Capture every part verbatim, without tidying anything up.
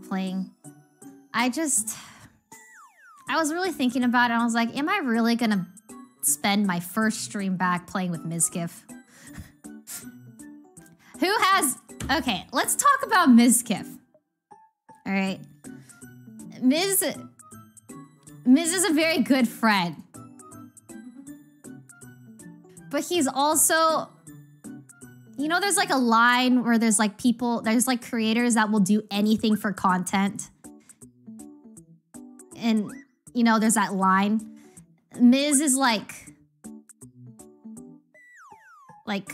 playing. I just... I was really thinking about it, and I was like, am I really gonna spend my first stream back playing with Mizkif? Who has... Okay, let's talk about Mizkif. Alright. Miz... Miz is a very good friend. But he's also... You know, there's like a line where there's like people... There's like creators that will do anything for content. And... You know, there's that line. Miz is like... Like...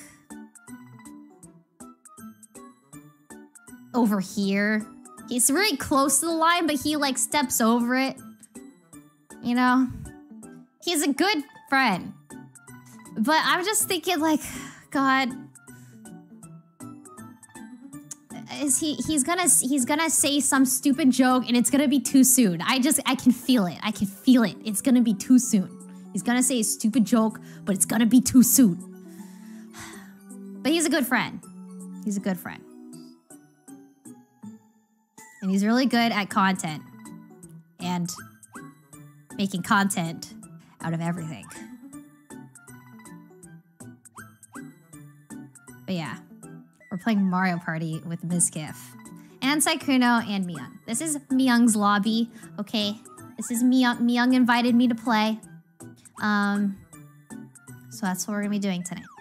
over here. He's really close to the line, but he like steps over it. You know? He's a good friend. But I'm just thinking like, God... Is he he's gonna he's gonna say some stupid joke and it's gonna be too soon. I just I can feel it. I can feel it. It's gonna be too soon. He's gonna say a stupid joke, but it's gonna be too soon. But he's a good friend. He's a good friend. And he's really good at content and making content out of everything. But yeah. We're playing Mario Party with Mizkif. And Sykkuno and Miyoung. This is Miyoung's lobby, okay? This is Miyoung. Miyoung invited me to play. Um, so that's what we're gonna be doing tonight.